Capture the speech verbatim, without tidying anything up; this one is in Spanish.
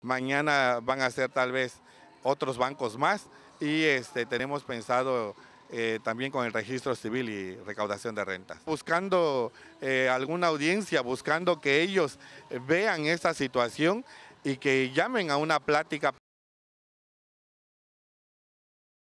Mañana van a ser tal vez otros bancos más y este, tenemos pensado eh, también con el registro civil y recaudación de rentas. Buscando eh, alguna audiencia, buscando que ellos vean esta situación y que llamen a una plática.